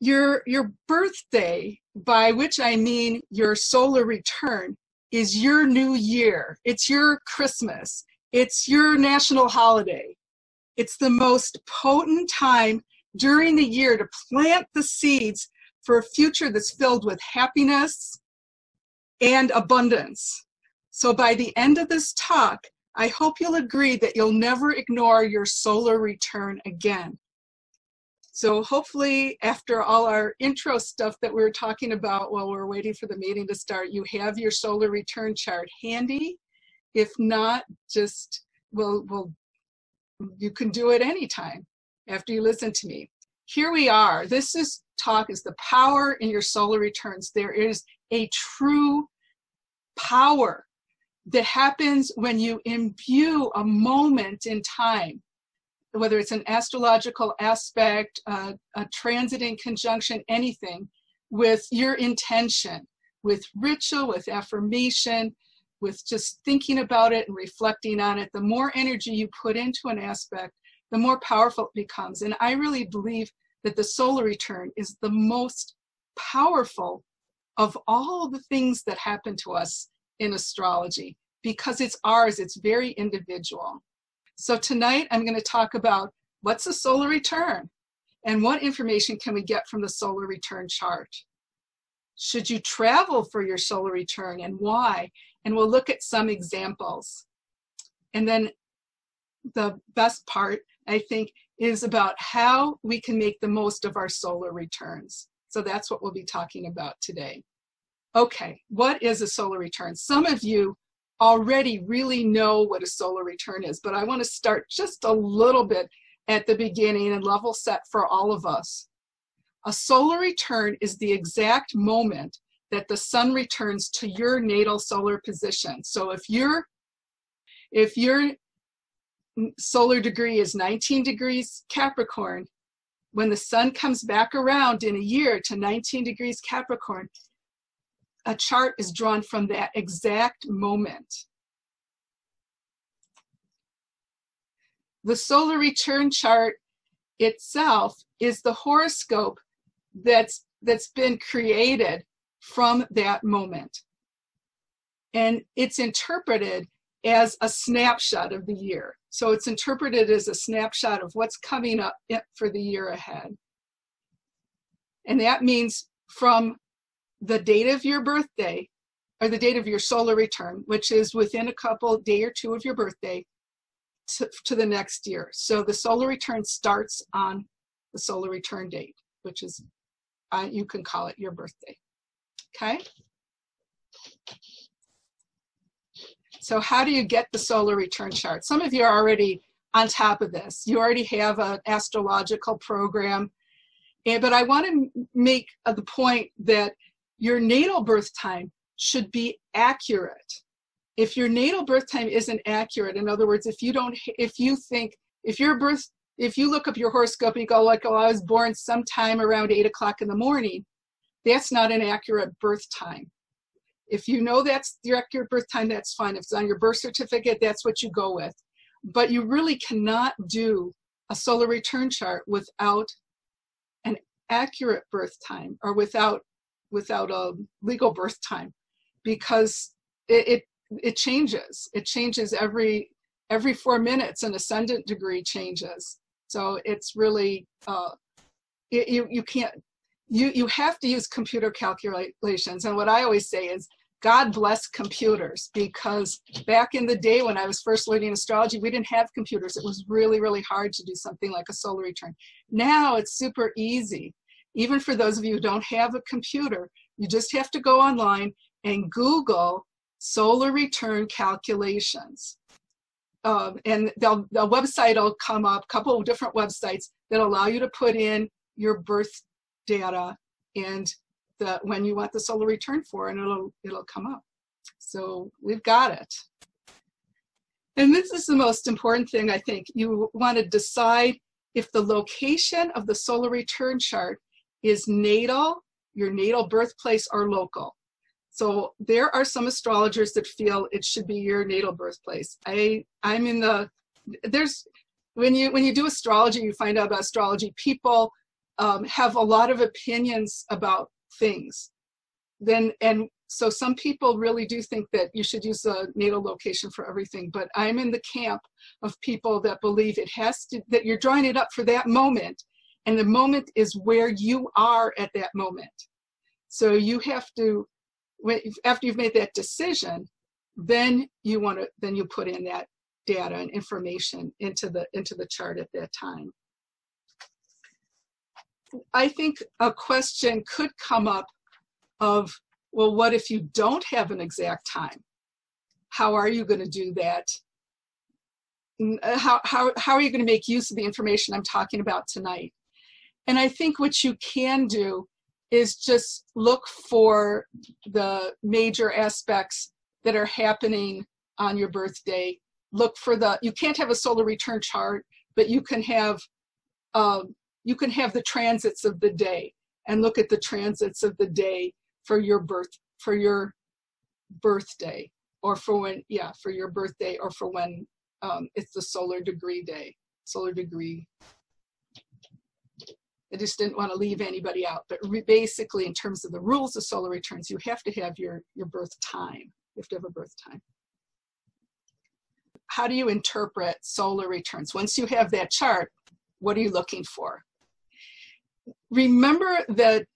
Your birthday, by which I mean your solar return, is your new year. It's your Christmas. It's your national holiday. It's the most potent time during the year to plant the seeds for a future that's filled with happiness and abundance. So by the end of this talk, I hope you'll agree that you'll never ignore your solar return again. So hopefully after all our intro stuff that we were talking about while we're waiting for the meeting to start, you have your solar return chart handy. If not, just, well, you can do it anytime after you listen to me. Here we are. This talk is the power in your solar returns. There is a true power that happens when you imbue a moment in time, whether it's an astrological aspect, a transit in conjunction, anything, with your intention, with ritual, with affirmation, with just thinking about it and reflecting on it. The more energy you put into an aspect, the more powerful it becomes. And I really believe that the solar return is the most powerful of all the things that happen to us in astrology, because it's ours, it's very individual. So tonight I'm going to talk about what's a solar return and what information can we get from the solar return chart. Should you travel for your solar return and why? And we'll look at some examples. And then the best part, I think, is about how we can make the most of our solar returns. So that's what we'll be talking about today. Okay, what is a solar return? Some of you already really know what a solar return is, but I want to start just a little bit at the beginning and level set for all of us. A solar return is the exact moment that the sun returns to your natal solar position. So if your solar degree is 19 degrees Capricorn, when the sun comes back around in a year to 19 degrees Capricorn, a chart is drawn from that exact moment. The solar return chart itself is the horoscope that's been created from that moment. And it's interpreted as a snapshot of the year. So it's interpreted as a snapshot of what's coming up for the year ahead. And that means from the date of your birthday, or the date of your solar return, which is within a couple, day or two of your birthday, to the next year. So the solar return starts on the solar return date, which is, you can call it your birthday, okay? So how do you get the solar return chart? Some of you are already on top of this. You already have an astrological program, but I want to make the point that your natal birth time should be accurate. If your natal birth time isn't accurate, in other words, if you look up your horoscope and you go like, oh, I was born sometime around 8 o'clock in the morning, that's not an accurate birth time. If you know that's your accurate birth time, that's fine. If it's on your birth certificate, that's what you go with. But you really cannot do a solar return chart without an accurate birth time, or without a legal birth time, because it changes. It changes every 4 minutes. An ascendant degree changes, so it's really you can't. You have to use computer calculations. And what I always say is, God bless computers, because back in the day when I was first learning astrology, we didn't have computers. It was really, really hard to do something like a solar return. Now it's super easy. Even for those of you who don't have a computer, you just have to go online and Google solar return calculations. And the website will come up, a couple of different websites that allow you to put in your birth data and when you want the solar return for, and it'll come up. So we've got it. And this is the most important thing, I think. You want to decide if the location of the solar return chart is natal, your natal birthplace, or local. So there are some astrologers that feel it should be your natal birthplace. When you do astrology, you find out about astrology people have a lot of opinions about things. And so some people really do think that you should use a natal location for everything, but I'm in the camp of people that believe it has to, that you're drawing it up for that moment, and the moment is where you are at that moment. So you have to, after you've made that decision, then you want to, then you put in that data and information into the chart at that time. I think a question could come up of, well, what if you don't have an exact time? How are you going to do that? How are you going to make use of the information I'm talking about tonight? And I think what you can do is just look for the major aspects that are happening on your birthday. Look for the, you can't have a solar return chart, but you can have the transits of the day, and look at the transits of the day for your birthday, or for when, yeah, for your birthday, or for when it's the solar degree day, solar degree. I just didn't want to leave anybody out, but basically in terms of the rules of solar returns, you have to have your birth time. You have to have a birth time. How do you interpret solar returns? Once you have that chart, what are you looking for? Remember that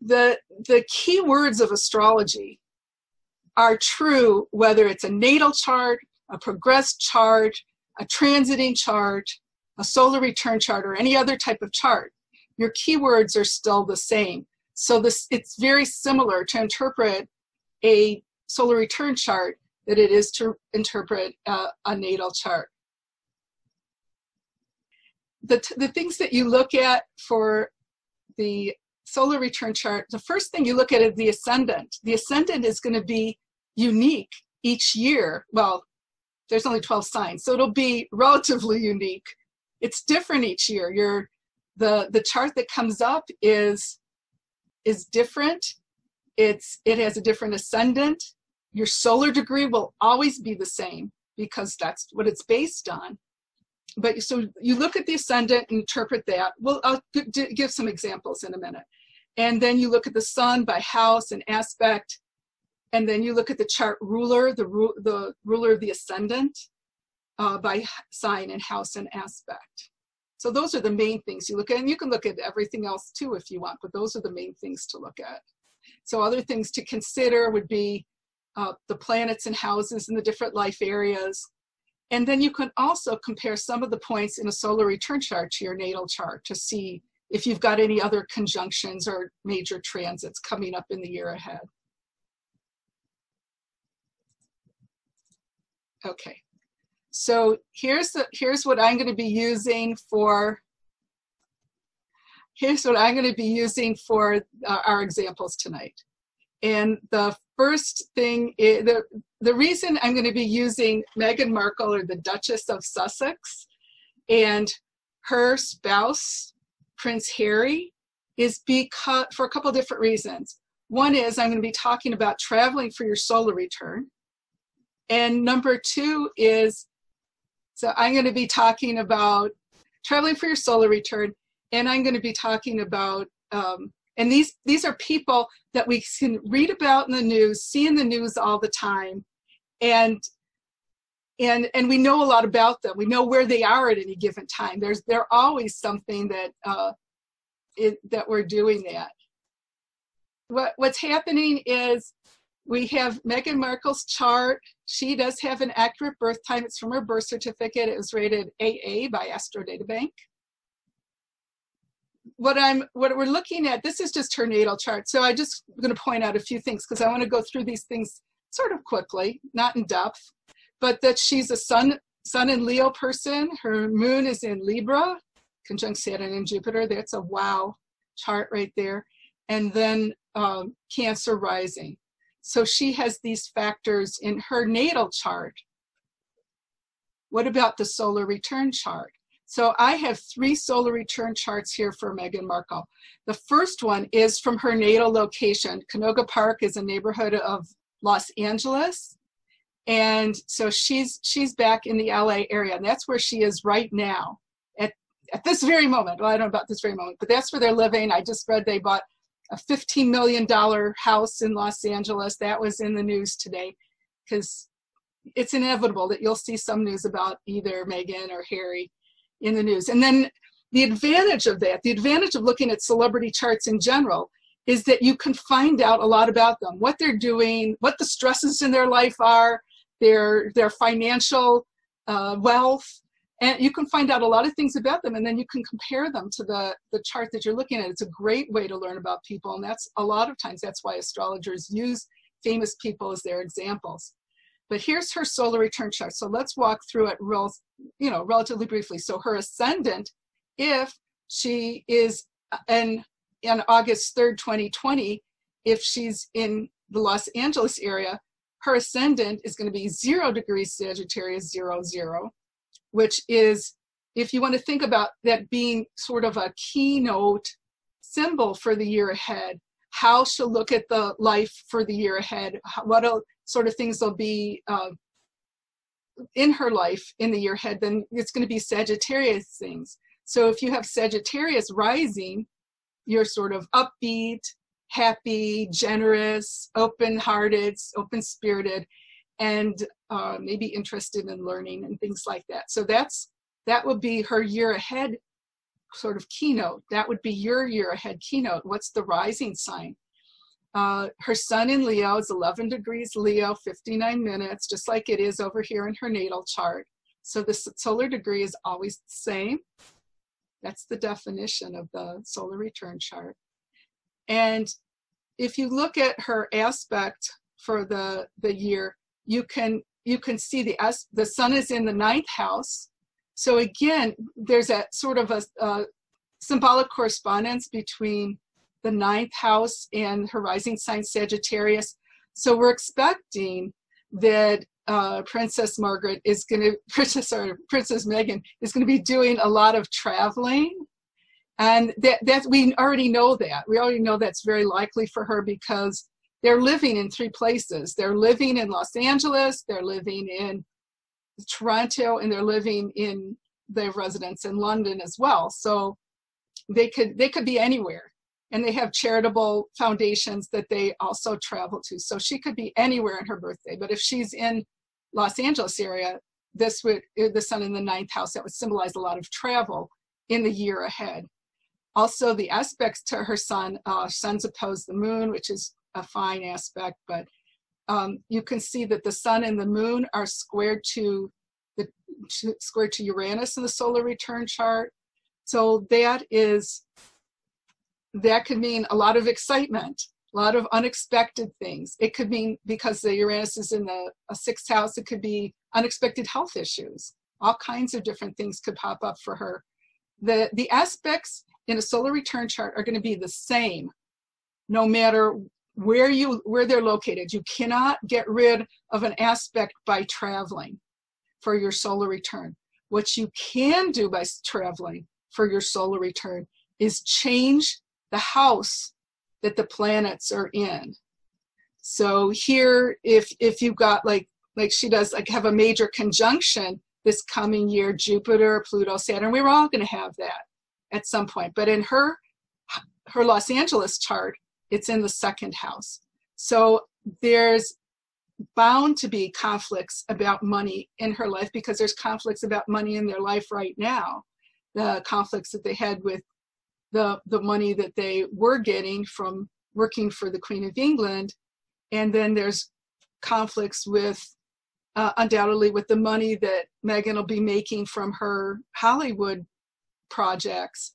the key words of astrology are true, whether it's a natal chart, a progressed chart, a transiting chart, a solar return chart, or any other type of chart. Your keywords are still the same. So this, it's very similar to interpret a solar return chart that it is to interpret a natal chart. The things that you look at for the solar return chart, the first thing you look at is the ascendant. The ascendant is going to be unique each year. Well, there's only 12 signs, so it'll be relatively unique. It's different each year. The chart that comes up is different. It has a different ascendant. Your solar degree will always be the same because that's what it's based on. But so you look at the ascendant and interpret that. Well, I'll give some examples in a minute. And then you look at the sun by house and aspect. And then you look at the chart ruler, the ruler of the ascendant by sign and house and aspect. So those are the main things you look at. And you can look at everything else too if you want, but those are the main things to look at. So other things to consider would be the planets and houses in the different life areas. And then you can also compare some of the points in a solar return chart to your natal chart to see if you've got any other conjunctions or major transits coming up in the year ahead. Okay, so here's what I'm going to be using for, here's what I'm going to be using for our examples tonight. And the first thing, is, the reason I'm going to be using Meghan Markle, or the Duchess of Sussex, and her spouse, Prince Harry, is because, for a couple different reasons. One is I'm going to be talking about traveling for your solar return. And number two is, so I'm going to be talking about traveling for your solar return, and I'm going to be talking about, and these are people that we can read about in the news, see in the news all the time, and we know a lot about them. We know where they are at any given time. There's always something that that we're doing that. What's happening is we have Meghan Markle's chart. She does have an accurate birth time. It's from her birth certificate. It was rated AA by Astro Databank. What we're looking at, this is just her natal chart. So I'm just going to point out a few things because I want to go through these things sort of quickly, not in depth, but that she's a sun in Leo person. Her moon is in Libra, conjunct Saturn and Jupiter. That's a wow chart right there. And then Cancer rising. So she has these factors in her natal chart. What about the solar return chart? So I have three solar return charts here for Meghan Markle. The first one is from her natal location. Canoga Park is a neighborhood of Los Angeles. And so she's back in the LA area, and that's where she is right now. at this very moment. Well, I don't know about this very moment, but that's where they're living. I just read they bought a $15 million house in Los Angeles. That was in the news today, because it's inevitable that you'll see some news about either Meghan or Harry in the news. And then the advantage of that, the advantage of looking at celebrity charts in general, is that you can find out a lot about them, what they're doing, what the stresses in their life are, their financial wealth, and you can find out a lot of things about them, and then you can compare them to the chart that you're looking at. It's a great way to learn about people, and that's a lot of times that's why astrologers use famous people as their examples. But here's her solar return chart. So let's walk through it relatively briefly. So her ascendant, if she is in August 3rd, 2020, if she's in the Los Angeles area, her ascendant is going to be 0 degrees Sagittarius, 0, 0, which is, if you want to think about that being sort of a keynote symbol for the year ahead, how she'll look at the life for the year ahead, what sort of things will be in her life in the year ahead, then it's going to be Sagittarius things. So if you have Sagittarius rising, you're sort of upbeat, happy, generous, open-hearted, open-spirited, and maybe interested in learning and things like that. So that would be her year ahead sort of keynote. That would be your year ahead keynote. What's the rising sign? Her sun in Leo is 11 degrees Leo, 59 minutes, just like it is over here in her natal chart. So the solar degree is always the same. That's the definition of the solar return chart. And if you look at her aspect for the year, you can see the sun is in the 9th house. So again, there's a sort of a symbolic correspondence between the 9th house and her rising sign Sagittarius. So we're expecting that Princess Meghan is going to be doing a lot of traveling, and that we already know that. We already know that's very likely for her, because they're living in 3 places. They're living in Los Angeles, they're living in Toronto, and they're living in their residence in London as well. So they could be anywhere, and they have charitable foundations that they also travel to. So she could be anywhere on her birthday, but if she's in Los Angeles area, the sun in the 9th house, that would symbolize a lot of travel in the year ahead. Also, the aspects to her sun, sun's opposed the moon, which is a fine aspect, but you can see that the sun and the moon are squared to Uranus in the solar return chart. So that could mean a lot of excitement, a lot of unexpected things. It could mean, because the Uranus is in the 6th house, it could be unexpected health issues. All kinds of different things could pop up for her. The aspects in a solar return chart are going to be the same no matter where they're located. You cannot get rid of an aspect by traveling for your solar return. What you can do by traveling for your solar return is change the house that the planets are in. So here, if you've got like she does, like have a major conjunction this coming year, Jupiter, Pluto, Saturn, we were all going to have that at some point. But in her Los Angeles chart, it's in the 2nd house. So there's bound to be conflicts about money in her life, because there's conflicts about money in their life right now. The conflicts that they had with the money that they were getting from working for the Queen of England, and then there's conflicts with undoubtedly with the money that Meghan will be making from her Hollywood projects,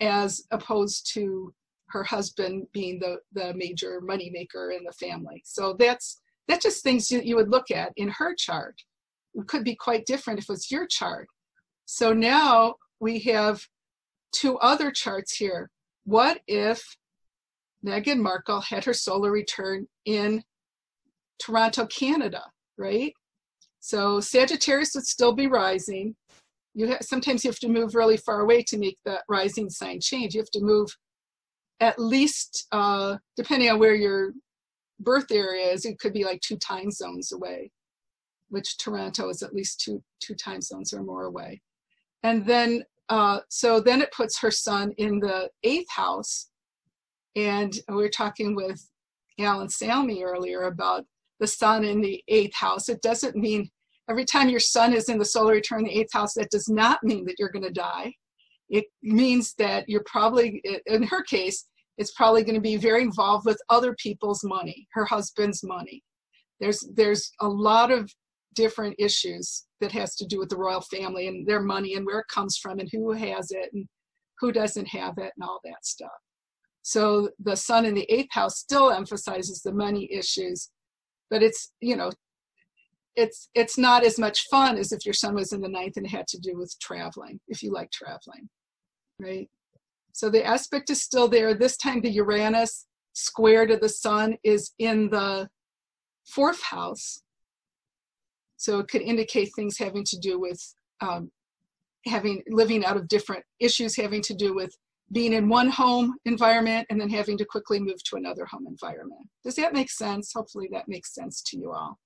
as opposed to her husband being the major money maker in the family. So that's just things you would look at in her chart. It could be quite different if it's your chart. So now we have 2 other charts here. What if Meghan Markle had her solar return in Toronto, Canada, right? So Sagittarius would still be rising. Sometimes you have to move really far away to make the rising sign change. You have to move at least, depending on where your birth area is, it could be like 2 time zones away, which Toronto is at least two time zones or more away. And then So then it puts her son in the 8th house. And we were talking with Alan Salmi earlier about the sun in the 8th house. It doesn't mean every time your sun is in the solar return, the 8th house, that does not mean that you're going to die. It means that you're probably, in her case, it's probably going to be very involved with other people's money, her husband's money. There's a lot of different issues that has to do with the royal family and their money and where it comes from and who has it and who doesn't have it and all that stuff. So the sun in the 8th house still emphasizes the money issues, but it's, you know, it's not as much fun as if your son was in the 9th and it had to do with traveling, if you like traveling, right? So the aspect is still there. This time the Uranus square to the sun is in the 4th house. So it could indicate things having to do with living out of different issues, having to do with being in one home environment and then having to quickly move to another home environment. Does that make sense? Hopefully that makes sense to you all.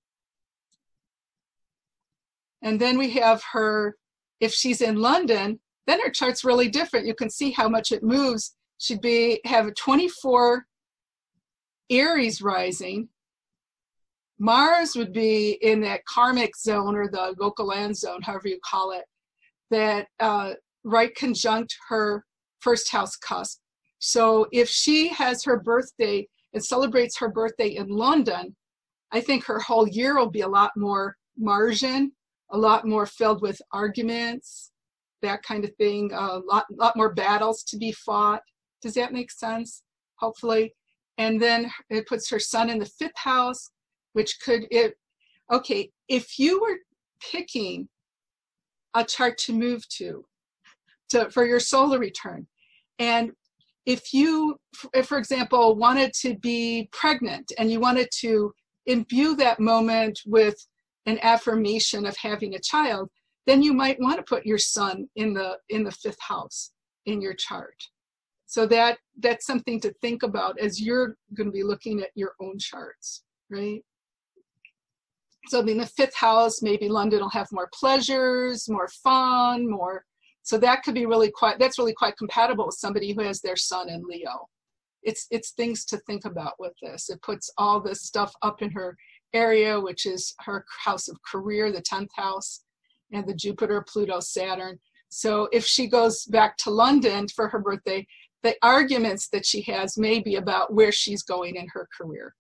And then we have her, if she's in London, then her chart's really different. You can see how much it moves. She'd have a 24 Aries rising. Mars would be in that karmic zone or the Gokulan zone, however you call it, that right conjunct her 1st house cusp. So if she has her birthday and celebrates her birthday in London, I think her whole year will be a lot more Martian, a lot more filled with arguments, that kind of thing, a lot more battles to be fought. Does that make sense? Hopefully. And then it puts her son in the 5th house, which could, okay, if you were picking a chart to move to for your solar return, and if you, for example, wanted to be pregnant and you wanted to imbue that moment with an affirmation of having a child, then you might want to put your son in the 5th house in your chart. So that's something to think about as you're going to be looking at your own charts, right? So in the 5th house, maybe London will have more pleasures, more fun, more. So that could be really quite. That's really quite compatible with somebody who has their son in Leo. It's things to think about with this. It puts all this stuff up in her area, which is her house of career, the 10th house, and the Jupiter, Pluto, Saturn. So if she goes back to London for her birthday, the arguments that she has may be about where she's going in her career.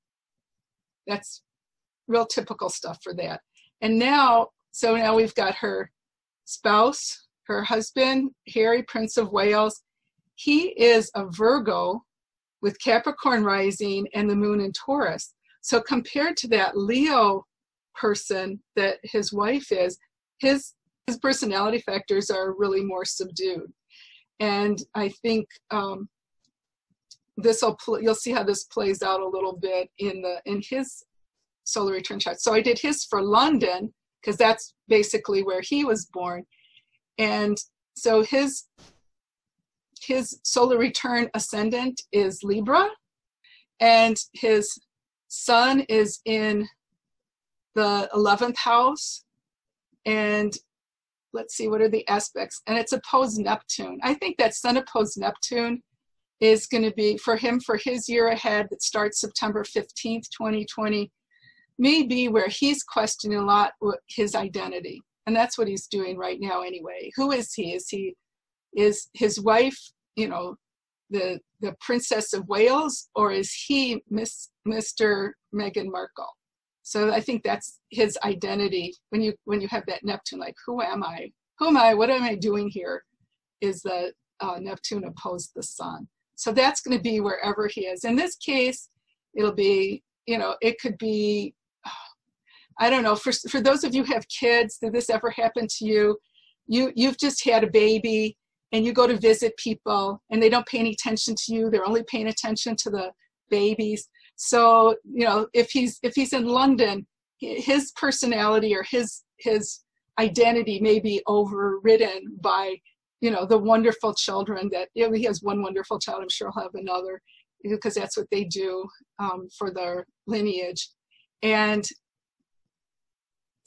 That's real typical stuff for that. And now, so now we've got her spouse, her husband, Harry, Prince of Wales. He is a Virgo with Capricorn rising and the moon in Taurus. So compared to that Leo person that his wife is, his personality factors are really more subdued. And I think you'll see how this plays out a little bit in his solar return chart. So I did his for London because that's basically where he was born. And so his solar return ascendant is Libra, and his sun is in the 11th house. And let's see, what are the aspects? And it's opposed Neptune. I think that sun opposed Neptune is going to be, for him, for his year ahead that starts September 15th, 2020, may be where he's questioning a lot his identity. And that's what he's doing right now anyway. Who is he? Is his wife, you know, the Princess of Wales, or is he Mr. Meghan Markle? So I think that's his identity. When you have that Neptune, like, who am I? Who am I? What am I doing here? Is the Neptune opposed the sun. So that's going to be wherever he is. In this case, it'll be, you know, it could be, I don't know, for those of you who have kids, did this ever happen to you? You've just had a baby and you go to visit people and they don't pay any attention to you. They're only paying attention to the babies. So, you know, if he's in London, his personality or his identity may be overridden by, you know, the wonderful children that, you know, he has one wonderful child, I'm sure he'll have another, because that's what they do for their lineage. And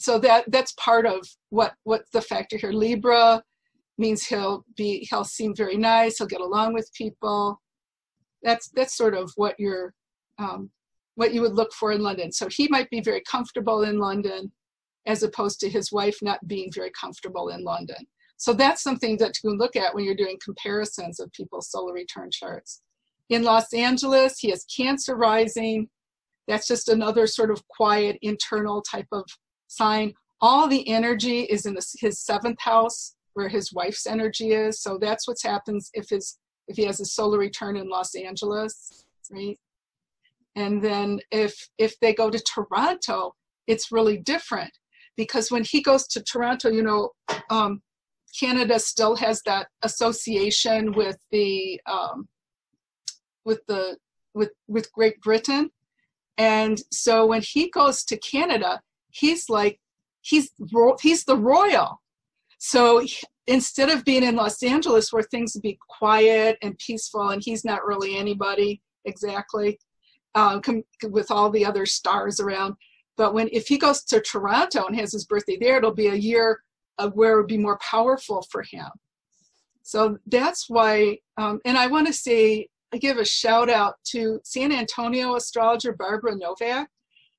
so that's part of what's the factor here. Libra, means he'll seem very nice, he'll get along with people. That's sort of what you're what you would look for in London. So he might be very comfortable in London, as opposed to his wife not being very comfortable in London. So that's something that you can look at when you're doing comparisons of people's solar return charts. In Los Angeles, he has Cancer rising. That's just another sort of quiet, internal type of sign. All the energy is in his seventh house, where his wife's energy is. So that's what happens if he has a solar return in Los Angeles, right? And then if they go to Toronto, it's really different, because when he goes to Toronto, you know, Canada still has that association with Great Britain. And so when he goes to Canada, he's like, he's the royal. So instead of being in Los Angeles, where things would be quiet and peaceful, and he's not really anybody exactly, with all the other stars around. But if he goes to Toronto and has his birthday there, it'll be a year of where it would be more powerful for him. So that's why, and I want to say, I give a shout out to San Antonio astrologer Barbara Novak.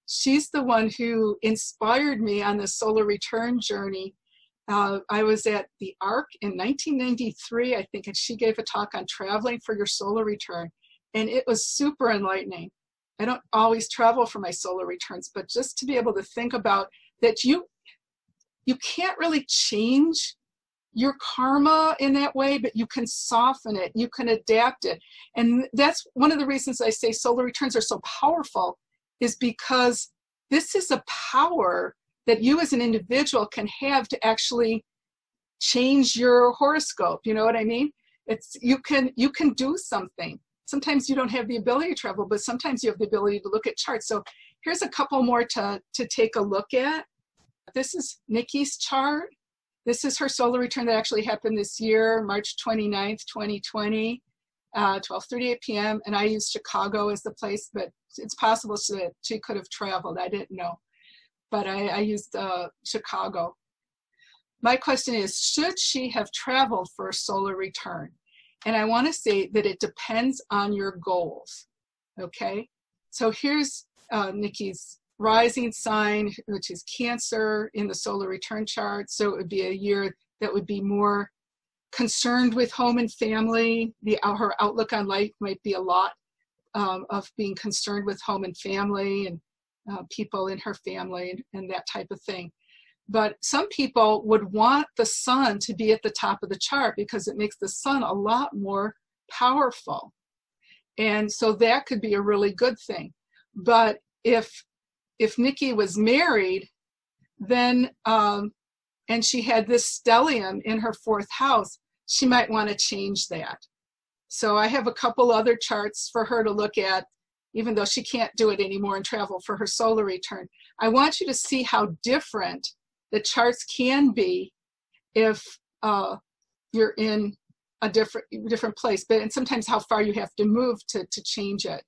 She's the one who inspired me on the solar return journey. I was at the ARC in 1993, I think, and she gave a talk on traveling for your solar return. And it was super enlightening. I don't always travel for my solar returns, but just to be able to think about that you can't really change your karma in that way, but you can soften it, you can adapt it. And that's one of the reasons I say solar returns are so powerful, is because this is a power that you as an individual can have to actually change your horoscope. You know what I mean? It's you can do something. Sometimes you don't have the ability to travel, but sometimes you have the ability to look at charts. So here's a couple more to take a look at. This is Nikki's chart. This is her solar return that actually happened this year, March 29th, 2020, 12:38 p.m. And I used Chicago as the place, but it's possible that she could have traveled. I didn't know, but I used Chicago. My question is, should she have traveled for a solar return? And I want to say that it depends on your goals, okay? So here's Nikki's rising sign, which is Cancer in the solar return chart. So it would be a year that would be more concerned with home and family. Her outlook on life might be a lot of being concerned with home and family and people in her family and that type of thing. But some people would want the sun to be at the top of the chart because it makes the sun a lot more powerful. And so that could be a really good thing. But if Nikki was married, then, and she had this stellium in her fourth house, she might want to change that. So I have a couple other charts for her to look at, even though she can't do it anymore and travel for her solar return. I want you to see how different the charts can be if you're in a different place, but and sometimes how far you have to move to change it.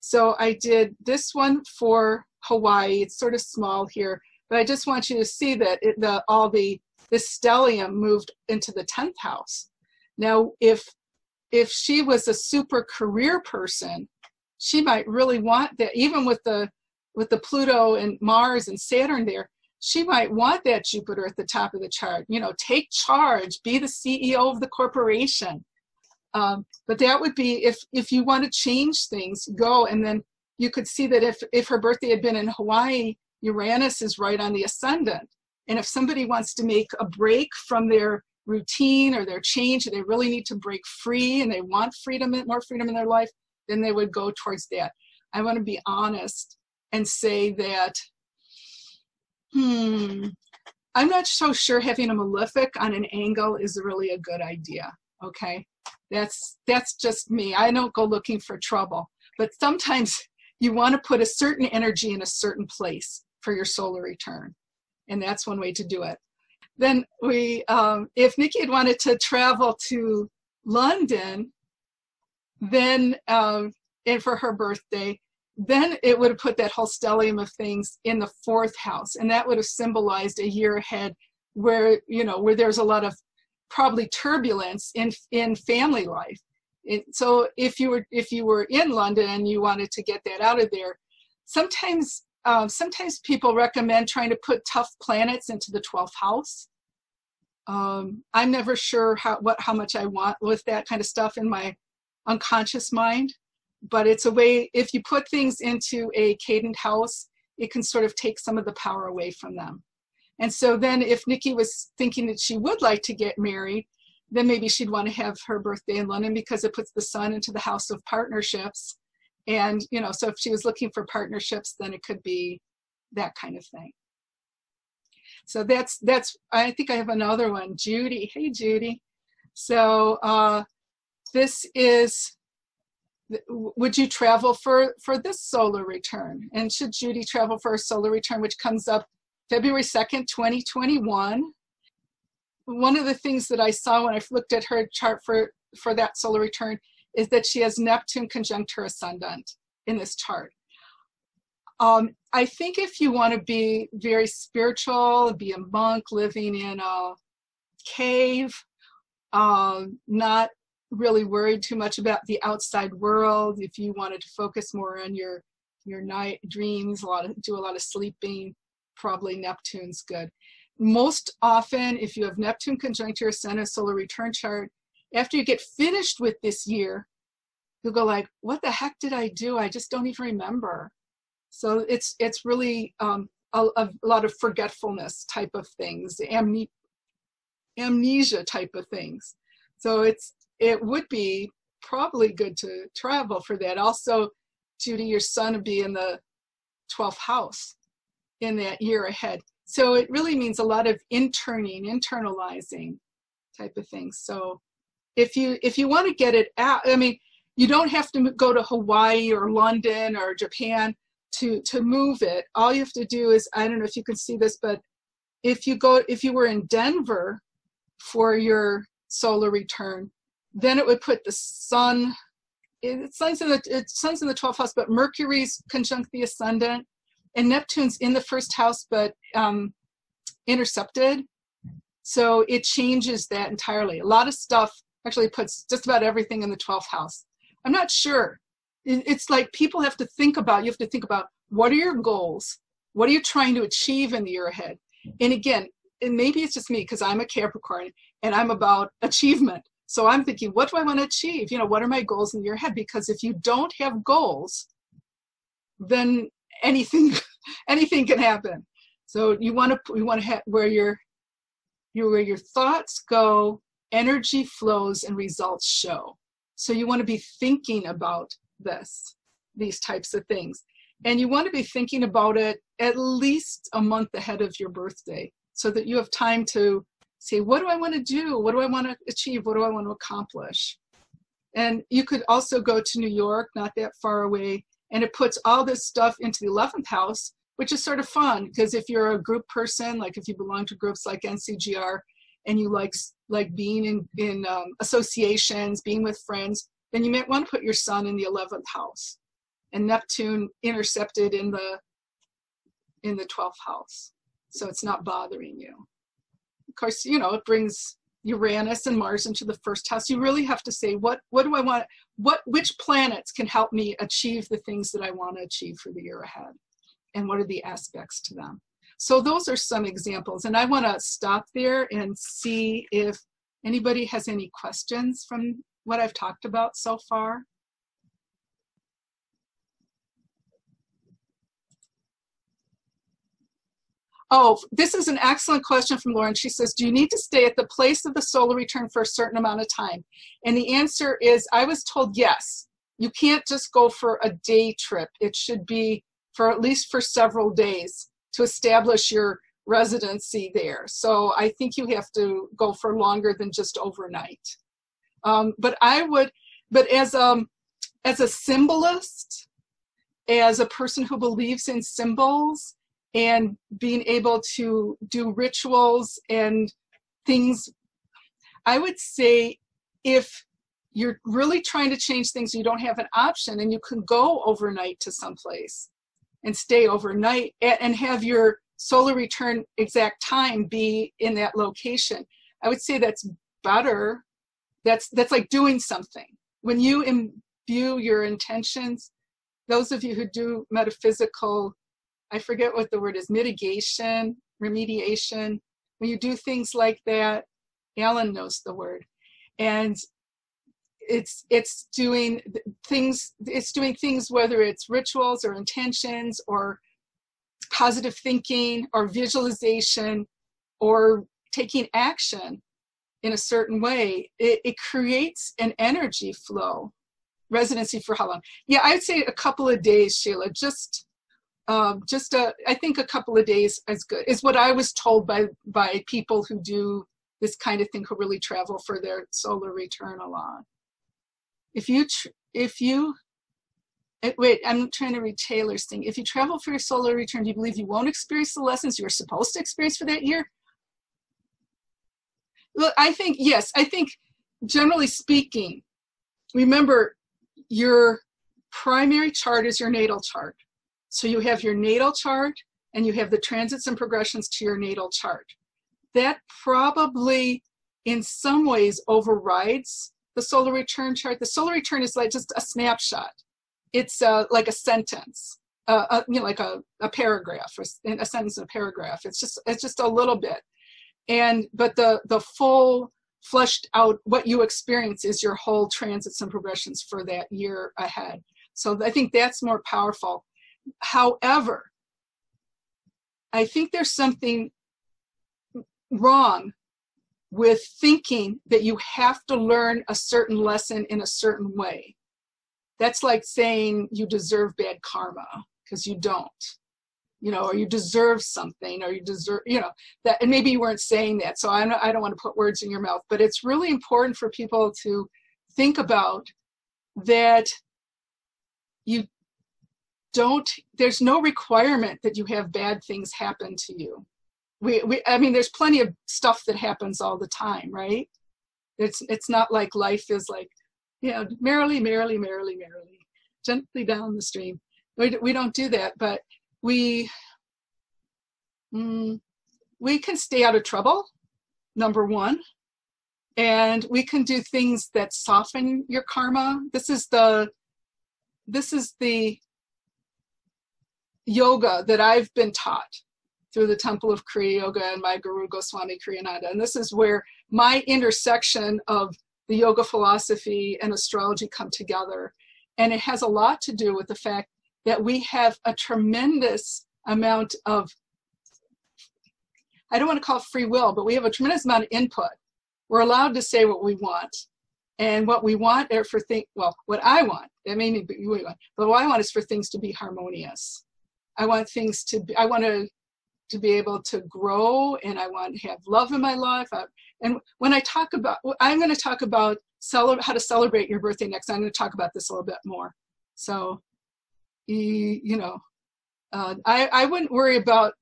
So I did this one for Hawaii. It's sort of small here, but I just want you to see that all the stellium moved into the 10th house. Now, if she was a super career person, she might really want that, even with the Pluto and Mars and Saturn there. She might want that Jupiter at the top of the chart, you know, take charge, be the CEO of the corporation. But that would be if you want to change things, go. And then you could see that if her birthday had been in Hawaii, Uranus is right on the ascendant. And if somebody wants to make a break from their routine or their change, and they really need to break free and they want freedom, more freedom in their life, then they would go towards that. I want to be honest and say that I'm not so sure having a malefic on an angle is really a good idea, okay? That's just me. I don't go looking for trouble. But sometimes you want to put a certain energy in a certain place for your solar return, and that's one way to do it. Then if Nikki had wanted to travel to London, then and for her birthday, then it would have put that whole stellium of things in the fourth house. And that would have symbolized a year ahead where, you know, where there's a lot of probably turbulence in family life. And so if you were in London and you wanted to get that out of there, sometimes people recommend trying to put tough planets into the 12th house. I'm never sure how much I want with that kind of stuff in my unconscious mind, but it's a way, if you put things into a cadent house, it can sort of take some of the power away from them. And so then if Nikki was thinking that she would like to get married, then maybe she'd want to have her birthday in London, because it puts the sun into the house of partnerships. And, you know, so if she was looking for partnerships, then it could be that kind of thing. So that's, I think I have another one, Judy. Hey, Judy. So this is, would you travel for this solar return? And should Judy travel for a solar return, which comes up February 2nd, 2021? One of the things that I saw when I looked at her chart for that solar return is that she has Neptune conjunct her ascendant in this chart. I think if you want to be very spiritual, be a monk living in a cave, not really worried too much about the outside world, if you wanted to focus more on your night dreams, do a lot of sleeping, probably Neptune's good. Most often, if you have Neptune conjunct your ascendant solar return chart, after you get finished with this year, you'll go like, what the heck did I do? I just don't even remember. So it's really a lot of forgetfulness type of things, amnesia type of things. So it would be probably good to travel for that. Also, Judy, your son would be in the 12th house in that year ahead. So it really means a lot of internalizing type of things. So if you want to get it out, I mean, you don't have to go to Hawaii or London or Japan to move it. All you have to do is, I don't know if you can see this, but if you were in Denver for your solar return, then it would put the sun, sun's in the 12th house, but Mercury's conjunct the ascendant, and Neptune's in the first house, but intercepted. So it changes that entirely. A lot of stuff actually puts just about everything in the 12th house. I'm not sure. It's like people have to think about, you have to think about, what are your goals? What are you trying to achieve in the year ahead? And again, and maybe it's just me because I'm a Capricorn and I'm about achievement. So I'm thinking, what do I want to achieve? You know, what are my goals in the year ahead? Because if you don't have goals, then anything can happen. So you want to have where your thoughts go, energy flows, and results show. So you want to be thinking about these types of things, and you want to be thinking about it at least a month ahead of your birthday, so that you have time to say, what do I want to do? What do I want to achieve? What do I want to accomplish? And you could also go to New York, not that far away, and it puts all this stuff into the 11th house, which is sort of fun, because if you're a group person, like if you belong to groups like NCGR, and you like being in associations, being with friends, then you might want to put your sun in the 11th house, and Neptune intercepted in the 12th house. So it's not bothering you. Of course, you know, it brings Uranus and Mars into the first house. You really have to say, what do I want? Which planets can help me achieve the things that I want to achieve for the year ahead? And what are the aspects to them? So those are some examples. And I want to stop there and see if anybody has any questions from what I've talked about so far. Oh, this is an excellent question from Lauren. She says, do you need to stay at the place of the solar return for a certain amount of time? And the answer is, I was told yes. You can't just go for a day trip. It should be for at least for several days to establish your residency there. So I think you have to go for longer than just overnight. But as a symbolist, as a person who believes in symbols and being able to do rituals and things, I would say if you're really trying to change things, you don't have an option, and you can go overnight to someplace and stay overnight and have your solar return exact time be in that location. I would say that's butter, that's like doing something. When you imbue your intentions, those of you who do metaphysical, I forget what the word is, mitigation, remediation, when you do things like that, Alan knows the word, and it's doing things, whether it's rituals or intentions or positive thinking or visualization or taking action in a certain way, it creates an energy flow. Residency for how long? Yeah, I'd say a couple of days, Sheila. I think a couple of days is good, is what I was told by people who do this kind of thing, who really travel for their solar return along. Wait, I'm trying to read Taylor's thing. If you travel for your solar return, do you believe you won't experience the lessons you're supposed to experience for that year? Look, I think, yes, I think generally speaking, remember your primary chart is your natal chart. So you have your natal chart and you have the transits and progressions to your natal chart. That probably in some ways overrides the solar return chart. The solar return is like just a snapshot. It's like a sentence, like a paragraph, or a sentence and a paragraph. It's just a little bit. But the full fleshed out, what you experience is your whole transits and progressions for that year ahead. So I think that's more powerful. However, I think there's something wrong with thinking that you have to learn a certain lesson in a certain way. That's like saying you deserve bad karma, because you don't, or you deserve something, or you deserve, that, and maybe you weren't saying that. So I don't want to put words in your mouth, but it's really important for people to think about that. There's no requirement that you have bad things happen to you. I mean, there's plenty of stuff that happens all the time, right? It's not like life is like, merrily, merrily, merrily, merrily, gently down the stream. We don't do that, but we can stay out of trouble, number one, and we can do things that soften your karma. This is the yoga that I've been taught through the Temple of Kriya Yoga and my guru, Goswami Kriyananda, and this is where my intersection of the yoga philosophy and astrology come together. And it has a lot to do with the fact that we have a tremendous amount of, I don't want to call it free will, but we have a tremendous amount of input. We're allowed to say what we want. And what we want are for things, well, what I want, that may be what you want, but what I want is for things to be harmonious. I want things to be, I want to be able to grow, and I want to have love in my life. And when I talk about, I'm going to talk about how to celebrate your birthday next. I'm going to talk about this a little bit more. So, I wouldn't worry about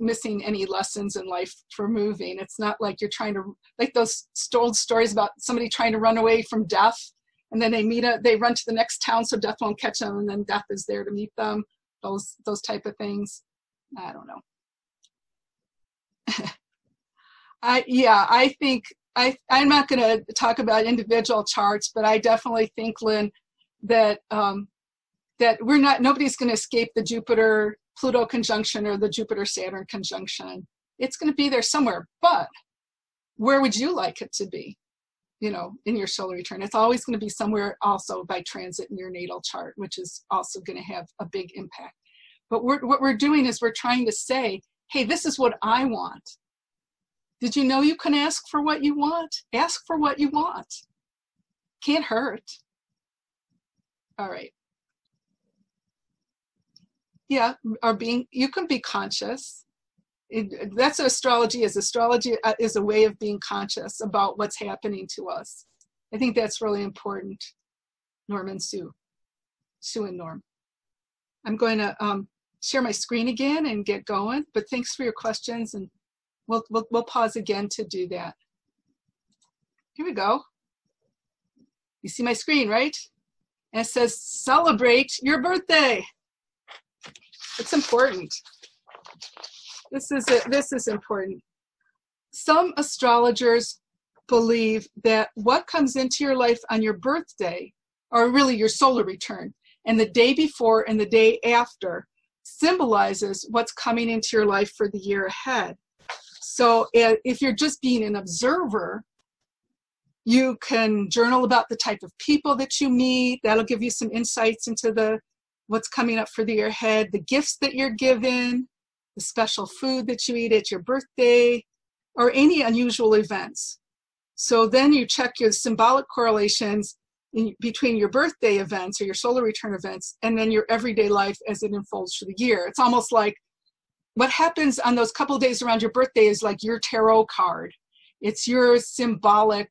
missing any lessons in life for moving. It's not like you're trying to, like those old stories about somebody trying to run away from death, and then they run to the next town so death won't catch them, and then death is there to meet them. Those type of things. I don't know. I'm not going to talk about individual charts, but I definitely think, Lynn, that nobody's going to escape the Jupiter Pluto conjunction or the Jupiter Saturn conjunction. It's going to be there somewhere, but where would you like it to be? In your solar return, it's always going to be somewhere also by transit in your natal chart, which is also going to have a big impact. But what we're doing is we're trying to say, hey, this is what I want. Did you know you can ask for what you want? Ask for what you want. Can't hurt. All right. Yeah, you can be conscious. That's what astrology is. Astrology is a way of being conscious about what's happening to us. I think that's really important, Norm and Sue. Sue and Norm. I'm going to share my screen again and get going, but thanks for your questions, and we'll pause again to do that. Here we go. You see my screen, right? And it says, celebrate your birthday. It's important. This is important. Some astrologers believe that what comes into your life on your birthday, or really your solar return, and the day before and the day after symbolizes what's coming into your life for the year ahead. So if you're just being an observer, you can journal about the type of people that you meet. That'll give you some insights into what's coming up for the year ahead, the gifts that you're given, the special food that you eat at your birthday, or any unusual events. So then you check your symbolic correlations between your birthday events or your solar return events and then your everyday life as it unfolds for the year. It's almost like what happens on those couple of days around your birthday is like your tarot card. It's your symbolic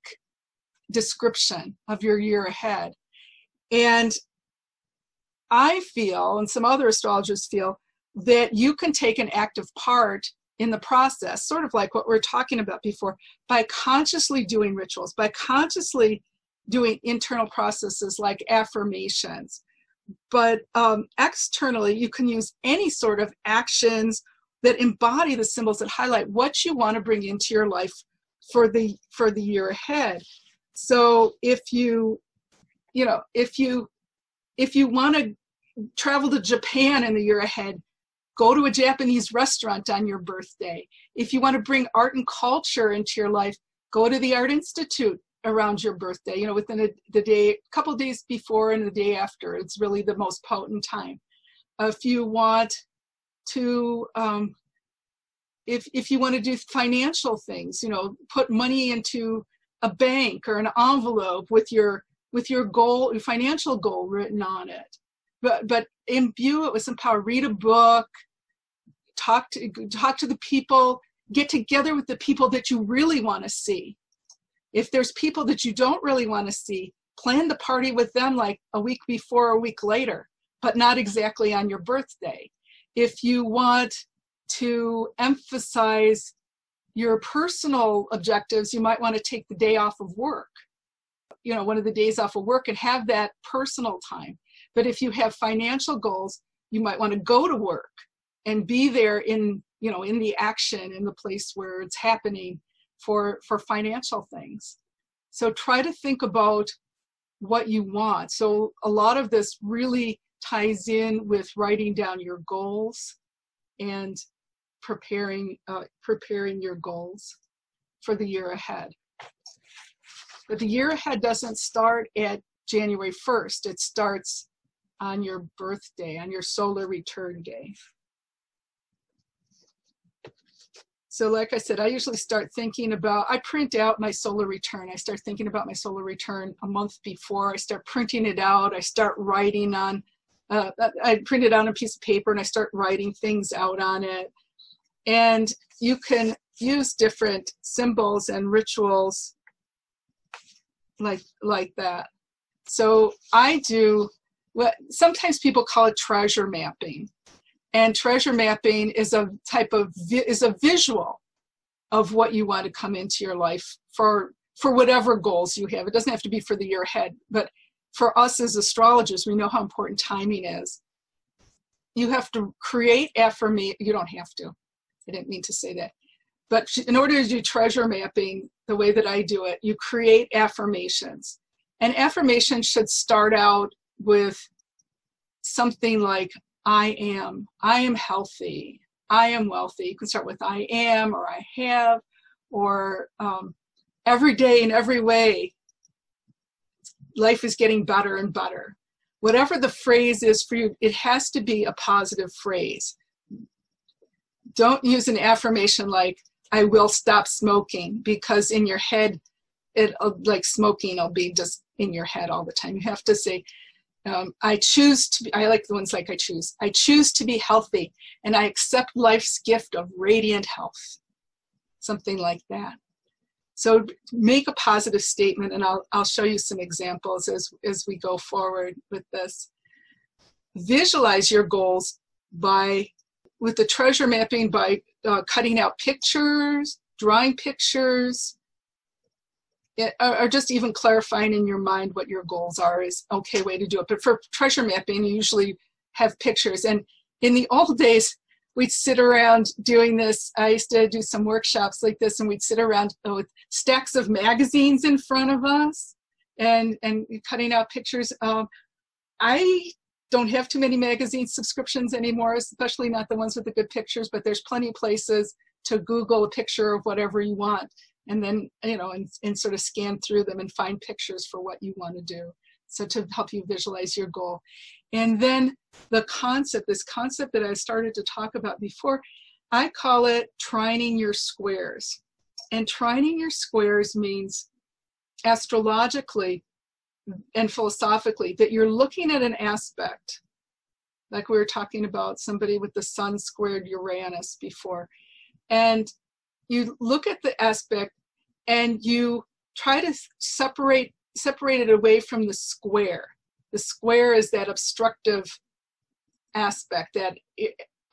description of your year ahead. And I feel, and some other astrologers feel, that you can take an active part in the process, sort of like what we were talking about before, by consciously doing rituals, by consciously doing internal processes like affirmations. But externally, you can use any sort of actions that embody the symbols that highlight what you want to bring into your life for the year ahead. So if you want to travel to Japan in the year ahead, go to a Japanese restaurant on your birthday. If you want to bring art and culture into your life, go to the Art Institute around your birthday, within the day, a couple of days before and the day after. It's really the most potent time. If you want to, if you want to do financial things, put money into a bank or an envelope with your goal, your financial goal written on it. But imbue it with some power. Read a book, talk to the people, get together with the people that you really want to see. If there's people that you don't really want to see, plan the party with them like a week before, a week later, but not exactly on your birthday. If you want to emphasize your personal objectives, you might want to take the day off of work, one of the days off of work, and have that personal time. But if you have financial goals, you might want to go to work and be there in the action, in the place where it's happening for financial things. So try to think about what you want. So a lot of this really ties in with writing down your goals and preparing your goals for the year ahead. But the year ahead doesn't start at January 1st. It starts on your birthday, on your solar return day. So like I said, I usually start thinking about, I print out my solar return. I start thinking about my solar return a month before. I start printing it out. I start writing on, I print it on a piece of paper and I start writing things out on it. And you can use different symbols and rituals like that. So I do what sometimes people call it treasure mapping. And treasure mapping is a visual of what you want to come into your life for whatever goals you have. It doesn't have to be for the year ahead, but for us as astrologers, we know how important timing is. You have to create affirmations. You don't have to. I didn't mean to say that. But in order to do treasure mapping the way that I do it, you create affirmations. And affirmations should start out with something like, I am healthy, I am wealthy. You can start with I am, or I have, or every day in every way, life is getting better and better. Whatever the phrase is for you, it has to be a positive phrase. Don't use an affirmation like, I will stop smoking, because in your head, smoking will be just in your head all the time. You have to say, I choose to be healthy, and I accept life's gift of radiant health, something like that. So make a positive statement, and I'll show you some examples as we go forward with this. Visualize your goals with the treasure mapping by cutting out pictures, drawing pictures, or just even clarifying in your mind what your goals are is an okay way to do it. But for treasure mapping, you usually have pictures. And in the old days, we'd sit around doing this. I used to do some workshops like this, and we'd sit around with stacks of magazines in front of us and cutting out pictures. I don't have too many magazine subscriptions anymore, especially not the ones with the good pictures, but there's plenty of places to Google a picture of whatever you want, and then, you know, and sort of scan through them and find pictures for what you want to do. So to help you visualize your goal. And then the concept, this concept that I started to talk about before, I call it trining your squares. And trining your squares means astrologically and philosophically that you're looking at an aspect, like we were talking about somebody with the sun squared Uranus before. And you look at the aspect and you try to separate it away from the square. The square is that obstructive aspect, that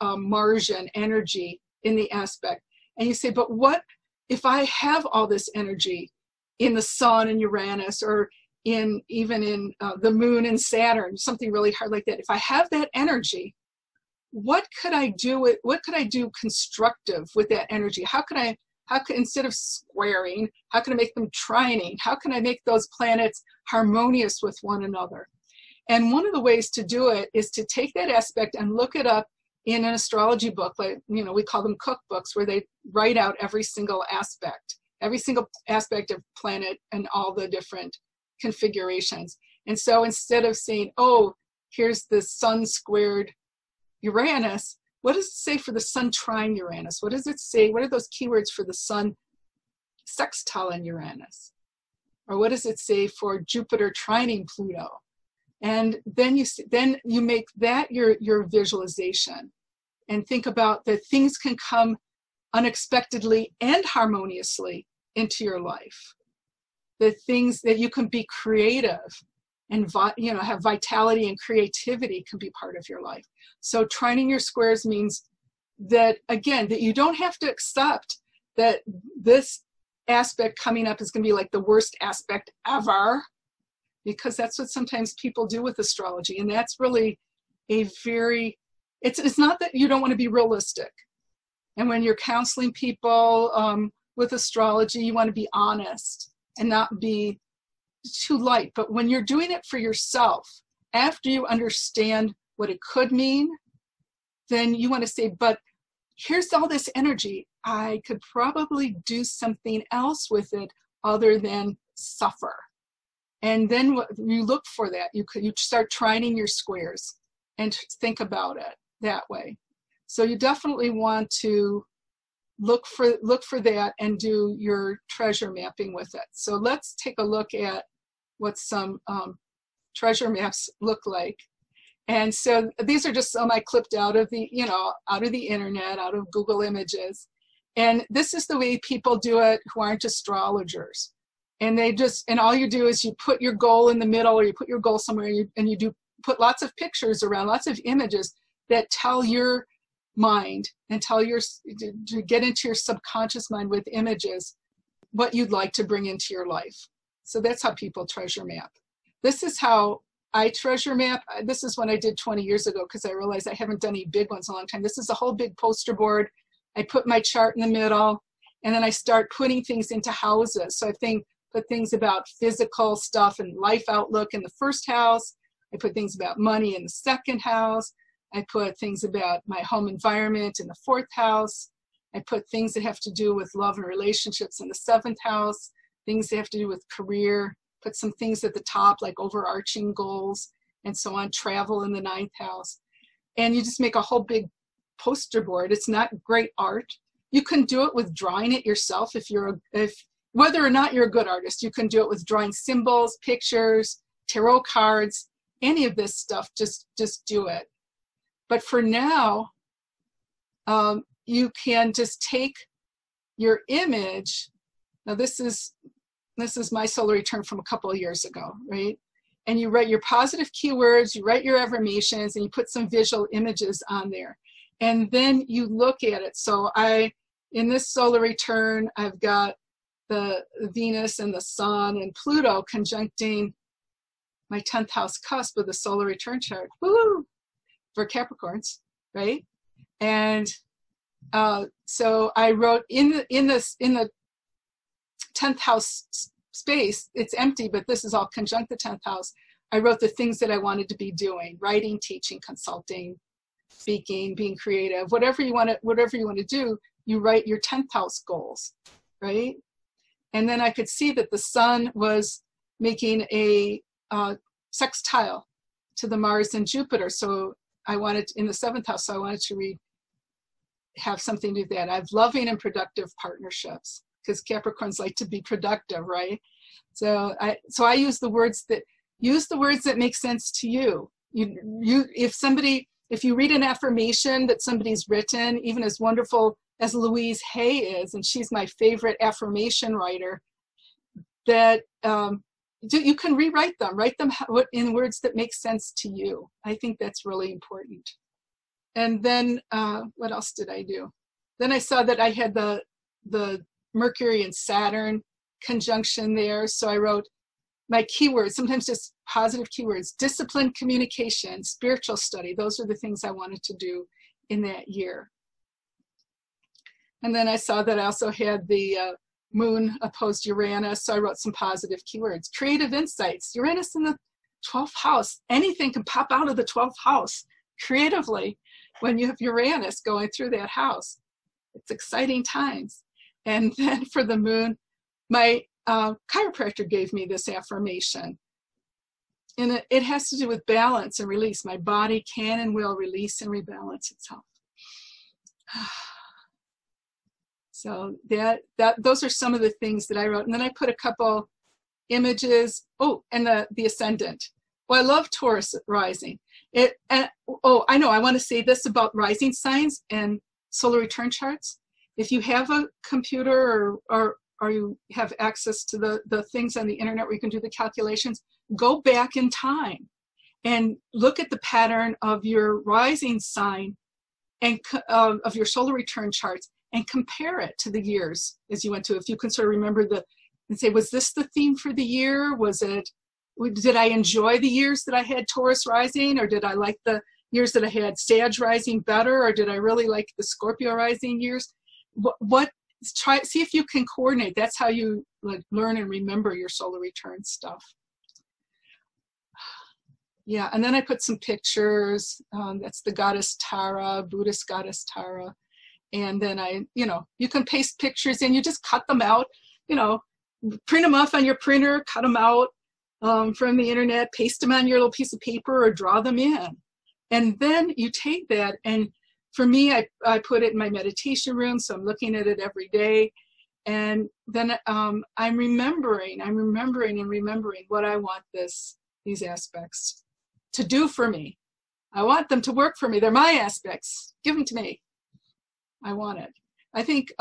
margin, energy in the aspect. And you say, but what if I have all this energy in the sun and Uranus, or in even in the moon and Saturn, something really hard like that? If I have that energy, what could I do with, what could I do constructive with that energy? How could I, instead of squaring, how can I make them trining? How can I make those planets harmonious with one another? And one of the ways to do it is to take that aspect and look it up in an astrology book, like, you know, we call them cookbooks, where they write out every single aspect of planet and all the different configurations. And so instead of saying, oh, here's the sun squared Uranus, what does it say for the sun trine Uranus? What does it say? What are those keywords for the sun sextile in Uranus? Or what does it say for Jupiter trining Pluto? And then you make that your visualization, and think about that things can come unexpectedly and harmoniously into your life. The things that you can be creative and, you know, have vitality and creativity can be part of your life. So trining your squares means that, again, that you don't have to accept that this aspect coming up is going to be like the worst aspect ever, because that's what sometimes people do with astrology. And that's really a very, it's not that you don't want to be realistic. And when you're counseling people with astrology, you want to be honest and not be too light. But when you're doing it for yourself, after you understand what it could mean, then you want to say, but here's all this energy. I could probably do something else with it other than suffer. And then you look for that. You start trining your squares and think about it that way. So you definitely want to look for that and do your treasure mapping with it. So let's take a look at what some treasure maps look like. And so these are just some I clipped out of the, you know, out of the internet, out of Google Images. And this is the way people do it who aren't astrologers. And they just, and all you do is you put your goal in the middle, or you put your goal somewhere, and you do put lots of pictures around, lots of images that tell your mind and tell your, to get into your subconscious mind with images what you'd like to bring into your life. So that's how people treasure map. This is how I treasure map. This is one I did 20 years ago because I realized I haven't done any big ones in a long time. This is a whole big poster board. I put my chart in the middle, and then I start putting things into houses. So I put things about physical stuff and life outlook in the first house. I put things about money in the second house. I put things about my home environment in the fourth house. I put things that have to do with love and relationships in the seventh house, things that have to do with career, put some things at the top like overarching goals and so on, travel in the ninth house. And you just make a whole big poster board. It's not great art. You can do it with drawing it yourself whether or not you're a good artist. You can do it with drawing symbols, pictures, tarot cards, any of this stuff, just do it. But for now, you can just take your image. Now this is my solar return from a couple of years ago, right? And you write your positive keywords, you write your affirmations, and you put some visual images on there. And then you look at it. So in this solar return, I've got the Venus and the Sun and Pluto conjuncting my 10th house cusp of the solar return chart. Woo! For Capricorns, right? And so I wrote in the 10th house space, it's empty, but this is all conjunct the 10th house. I wrote the things that I wanted to be doing: writing, teaching, consulting, speaking, being creative, whatever you want to do, you write your 10th house goals, right? And then I could see that the sun was making a sextile to the Mars and Jupiter. So I wanted, in the 7th house, so I wanted to have something to do with that. I have loving and productive partnerships, because Capricorns like to be productive, right? So I use the words that make sense to you. If you read an affirmation that somebody's written, even as wonderful as Louise Hay is, and she's my favorite affirmation writer, that you can rewrite them, write them in words that make sense to you. I think that's really important. And then what else did I do? Then I saw that I had the Mercury and Saturn conjunction there. So I wrote my keywords, sometimes just positive keywords: discipline, communication, spiritual study. Those are the things I wanted to do in that year. And then I saw that I also had the moon opposed Uranus. So I wrote some positive keywords: creative insights. Uranus in the 12th house. Anything can pop out of the 12th house creatively when you have Uranus going through that house. It's exciting times. And then for the moon, my chiropractor gave me this affirmation, and it has to do with balance and release. My body can and will release and rebalance itself. So those are some of the things that I wrote. And then I put a couple images. Oh, and the ascendant. Well, I love Taurus rising. I know, I want to say this about rising signs and solar return charts. If you have a computer or you have access to the things on the internet where you can do the calculations, go back in time and look at the pattern of your rising sign and of your solar return charts, and compare it to the years as you went to. If you can sort of remember and say, was this the theme for the year? Did I enjoy the years that I had Taurus rising, or did I like the years that I had Sag rising better, or did I really like the Scorpio rising years? See if you can coordinate. That's how you learn and remember your solar return stuff. Yeah, and then I put some pictures. That's the goddess Tara, Buddhist goddess Tara. And then you can paste pictures in. You just cut them out, print them off on your printer, cut them out from the internet, paste them on your little piece of paper, or draw them in. And then you take that, and for me, I put it in my meditation room, so I'm looking at it every day. And then I'm remembering what I want these aspects to do for me. I want them to work for me. They're my aspects. Give them to me. I want it. I think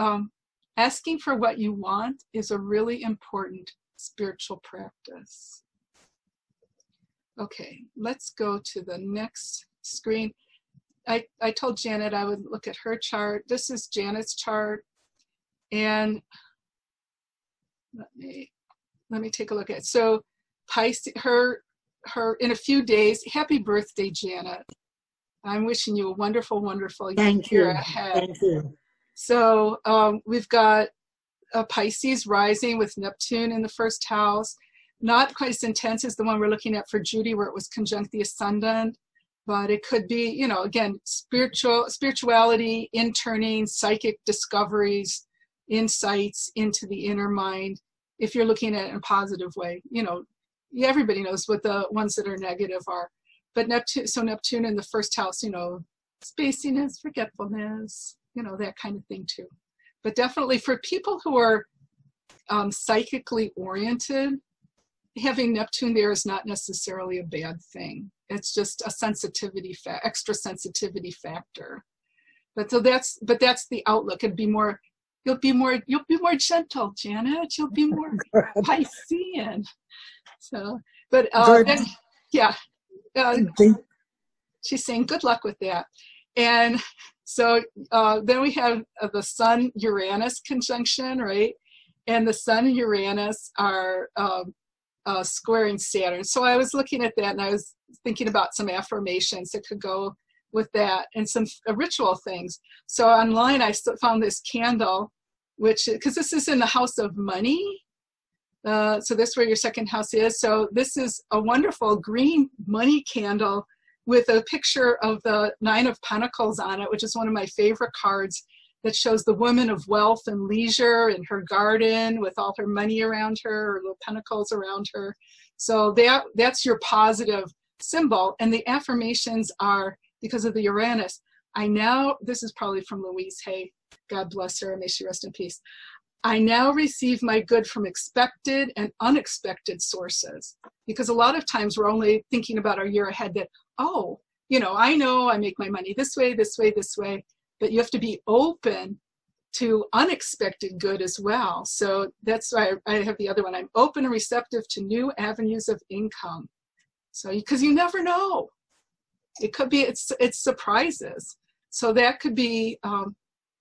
asking for what you want is a really important spiritual practice. Okay, let's go to the next screen. I told Janet I would look at her chart. This is Janet's chart. And let me take a look at it. So Pisces, her in a few days. Happy birthday, Janet. I'm wishing you a wonderful, wonderful year ahead. Thank you. So we've got a Pisces rising with Neptune in the first house. Not quite as intense as the one we're looking at for Judy, where it was conjunct the ascendant. But it could be, again, spirituality, interning, psychic discoveries, insights into the inner mind, if you're looking at it in a positive way. Everybody knows what the ones that are negative are. But Neptune in the first house, spaciness, forgetfulness, that kind of thing too. But definitely for people who are psychically oriented, having Neptune there is not necessarily a bad thing. It's just a extra sensitivity factor. But so that's the outlook. It'd be more. You'll be more gentle, Janet. You'll be more Piscean. So, but yeah. She's saying good luck with that. And so then we have the Sun-Uranus conjunction, right? And the Sun and Uranus are squaring Saturn. So I was looking at that, and I was thinking about some affirmations that could go with that and some ritual things. So online I found this candle, which, because this is in the house of money, so that's where your second house is. So this is a wonderful green money candle with a picture of the Nine of Pentacles on it, which is one of my favorite cards, that shows the woman of wealth and leisure in her garden with all her money around her, or little pentacles around her. So that's your positive symbol. And the affirmations are, because of the Uranus, I now, this is probably from Louise Hay, God bless her, may she rest in peace. I now receive my good from expected and unexpected sources. Because a lot of times we're only thinking about our year ahead, that, oh, you know I make my money this way, this way, this way. But you have to be open to unexpected good as well. So that's why I have the other one. I'm open and receptive to new avenues of income. So, because you never know. It could be, it's surprises. So that could be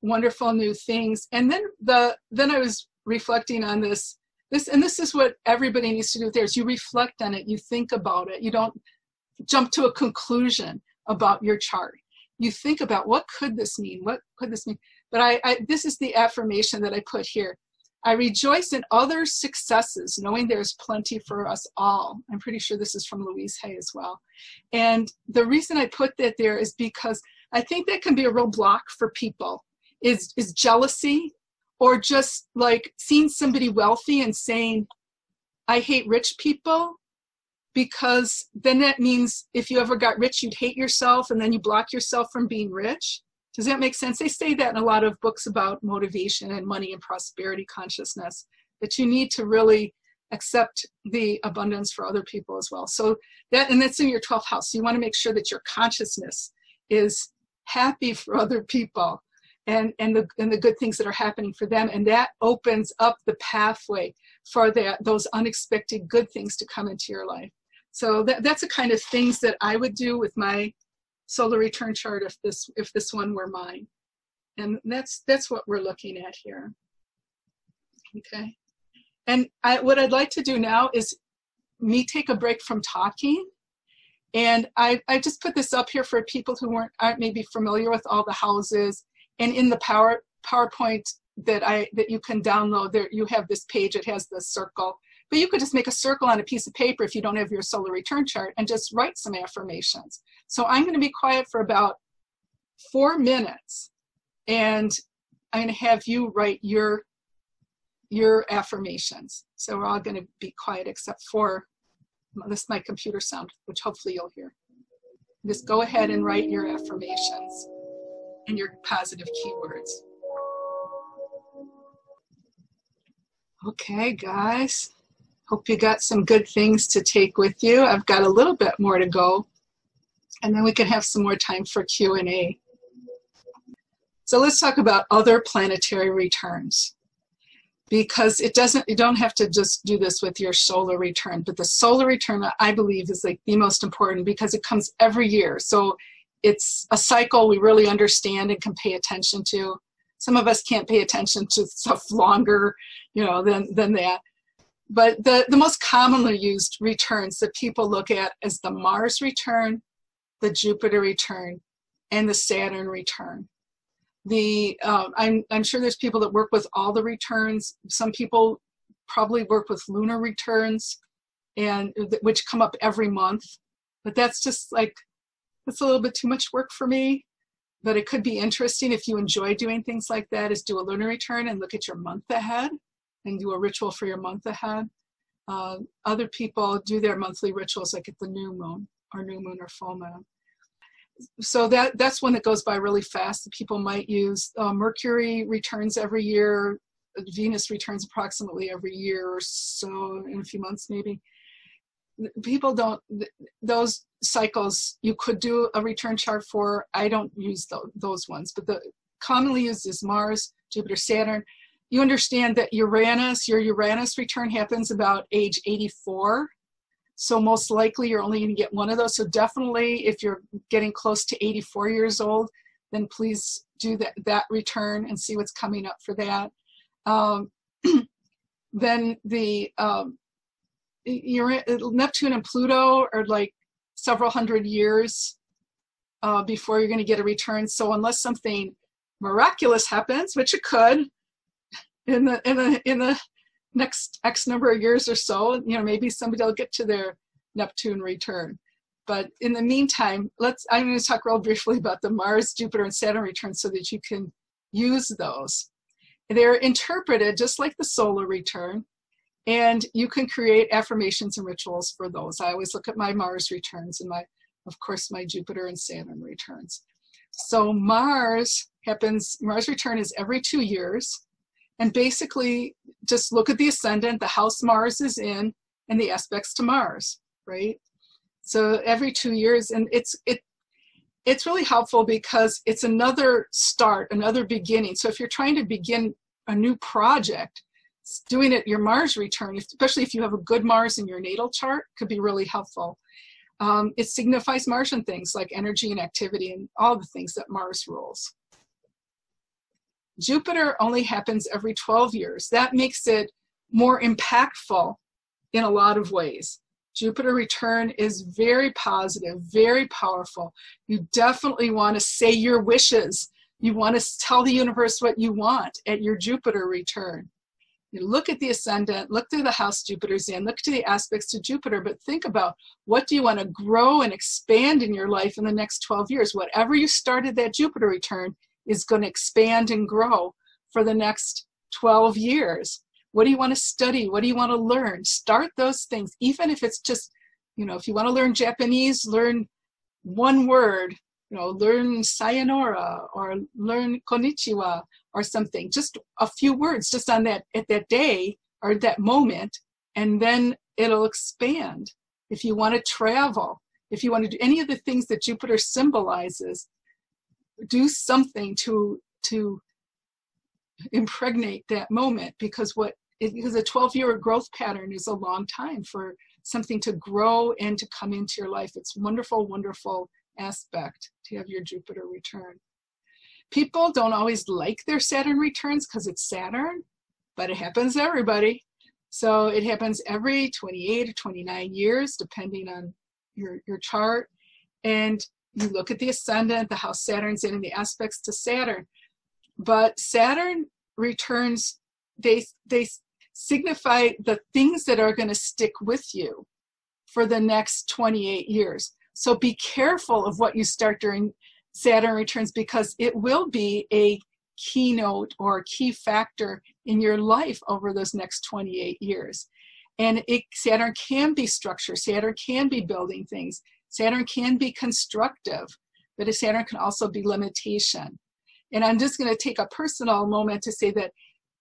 wonderful new things. And then I was reflecting on this, and this is what everybody needs to do there, is you reflect on it, you think about it. You don't jump to a conclusion about your chart. You think about, what could this mean? What could this mean? But this is the affirmation that I put here. I rejoice in others' successes, knowing there's plenty for us all. I'm pretty sure this is from Louise Hay as well. And the reason I put that there is because I think that can be a real block for people, is jealousy, or just like seeing somebody wealthy and saying, I hate rich people. Because then that means if you ever got rich, you'd hate yourself, and then you block yourself from being rich. Does that make sense? They say that in a lot of books about motivation and money and prosperity consciousness, that you need to really accept the abundance for other people as well. So that's in your 12th house. So you want to make sure that your consciousness is happy for other people and the good things that are happening for them. And that opens up the pathway for those unexpected good things to come into your life. So that's the kind of things that I would do with my solar return chart if this one were mine. And that's what we're looking at here. Okay. And what I'd like to do now is me take a break from talking. And I just put this up here for people who aren't maybe familiar with all the houses. And in the PowerPoint that you can download, there you have this page. It has the circle. But you could just make a circle on a piece of paper if you don't have your solar return chart and just write some affirmations. So I'm going to be quiet for about 4 minutes, and I'm going to have you write your affirmations. So we're all going to be quiet except for this, my computer sound, which hopefully you'll hear. Just go ahead and write your affirmations and your positive keywords. Okay, guys, hope you got some good things to take with you. I've got a little bit more to go, and then we can have some more time for Q&A. So let's talk about other planetary returns, because you don't have to just do this with your solar return, but the solar return, I believe, is like the most important, because it comes every year. So it's a cycle we really understand and can pay attention to. Some of us can't pay attention to stuff longer, than that. But the most commonly used returns that people look at is the Mars return, the Jupiter return, and the Saturn return. I'm sure there's people that work with all the returns. Some people probably work with lunar returns, and which come up every month. But that's just like, that's a little bit too much work for me. But it could be interesting, if you enjoy doing things like that, is do a lunar return and look at your month ahead and do a ritual for your month ahead. Other people do their monthly rituals like at the new moon or full moon. So that's one that goes by really fast. People might use Mercury returns every year, Venus returns approximately every year or so, in a few months maybe. People don't, those cycles you could do a return chart for. I don't use those ones, but the commonly used is Mars, Jupiter, Saturn. You understand that your Uranus return happens about age 84. So most likely you're only going to get one of those. So definitely if you're getting close to 84 years old, then please do that return and see what's coming up for that. Then the Neptune and Pluto are like several hundred years before you're going to get a return. So unless something miraculous happens, which it could in the next X number of years or so, you know, maybe somebody will get to their Neptune return. But in the meantime, I'm going to talk real briefly about the Mars, Jupiter, and Saturn returns so that you can use those. They're interpreted just like the solar return, and you can create affirmations and rituals for those. I always look at my Mars returns and of course, my Jupiter and Saturn returns. So Mars return is every 2 years. And basically, just look at the ascendant, the house Mars is in, and the aspects to Mars, right? So every 2 years, and it's really helpful because it's another start, another beginning. So if you're trying to begin a new project, doing it your Mars return, especially if you have a good Mars in your natal chart, could be really helpful. It signifies Martian things like energy and activity and all the things that Mars rules. Jupiter only happens every 12 years. That makes it more impactful in a lot of ways. Jupiter return is very positive, very powerful. You definitely want to say your wishes. You want to tell the universe what you want at your Jupiter return. You look at the ascendant, look through the house Jupiter's in, look to the aspects to Jupiter, but think about what do you want to grow and expand in your life in the next 12 years. Whatever you started that Jupiter return is going to expand and grow for the next 12 years. What do you want to study? What do you want to learn? Start those things, even if it's just, you know, if you want to learn Japanese, learn one word, you know, learn sayonara or learn konnichiwa or something, just a few words just on that at that day or that moment, and then it'll expand. If you want to travel, if you want to do any of the things that Jupiter symbolizes, do something to impregnate that moment, because because a 12-year growth pattern is a long time for something to grow and to come into your life. It's wonderful, wonderful aspect to have your Jupiter return. People don't always like their Saturn returns because it's Saturn, but it happens to everybody. So it happens every 28 or 29 years, depending on your chart. And you look at the ascendant, the house Saturn's in, and the aspects to Saturn. But Saturn returns, they signify the things that are going to stick with you for the next 28 years. So be careful of what you start during Saturn returns, because it will be a keynote or a key factor in your life over those next 28 years. And Saturn can be structure. Saturn can be building things. Saturn can be constructive, but Saturn can also be limitation. And I'm just going to take a personal moment to say that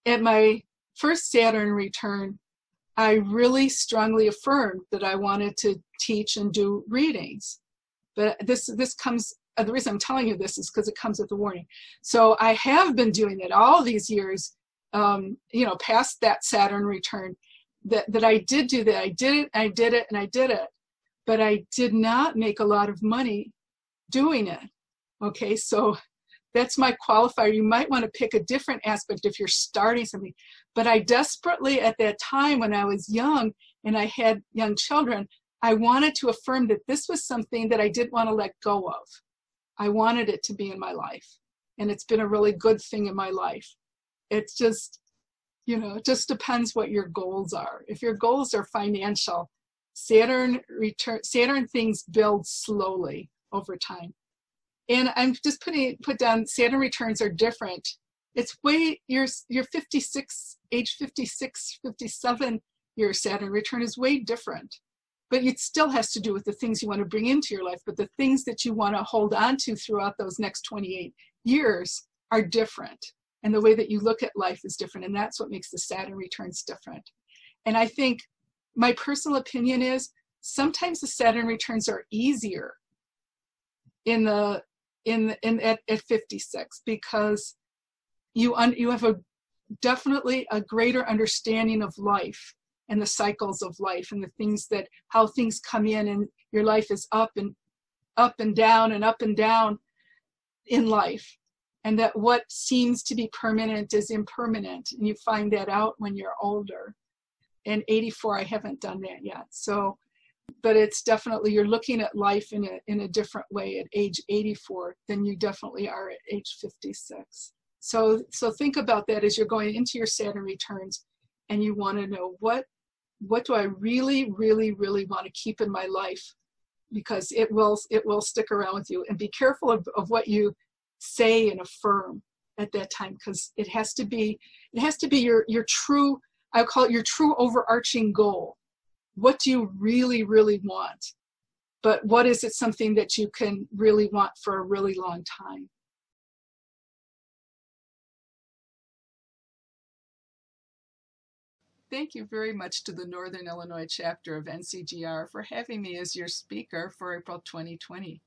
at my first Saturn return, I really strongly affirmed that I wanted to teach and do readings. But this comes, the reason I'm telling you this is because it comes with a warning. So I have been doing it all these years, you know, past that Saturn return, that I did do that. I did it. But I did not make a lot of money doing it. Okay, so that's my qualifier. You might want to pick a different aspect if you're starting something. But I desperately, at that time when I was young and I had young children, I wanted to affirm that this was something that I didn't want to let go of. I wanted it to be in my life. And it's been a really good thing in my life. It's just, you know, it just depends what your goals are. If your goals are financial, Saturn things build slowly over time. And I'm just put down, Saturn returns are different. It's way, your age 56, 57 year Saturn return is way different. But it still has to do with the things you want to bring into your life, but the things that you want to hold on to throughout those next 28 years are different. And the way that you look at life is different. And that's what makes the Saturn returns different. And I think my personal opinion is sometimes the Saturn returns are easier at 56, because you have definitely a greater understanding of life and the cycles of life and the things that how things come in, and your life is up and down in life, and that what seems to be permanent is impermanent, and you find that out when you're older. And 84, I haven't done that yet. So But it's definitely, you're looking at life in a different way at age 84 than you definitely are at age 56. So think about that as you're going into your Saturn returns, and you want to know what do I really, really, really want to keep in my life, because it will stick around with you. And be careful of what you say and affirm at that time, because it has to be your true, I call it your true overarching goal. What do you really, really want? But what is it something that you can really want for a really long time? Thank you very much to the Northern Illinois Chapter of NCGR for having me as your speaker for April 2020.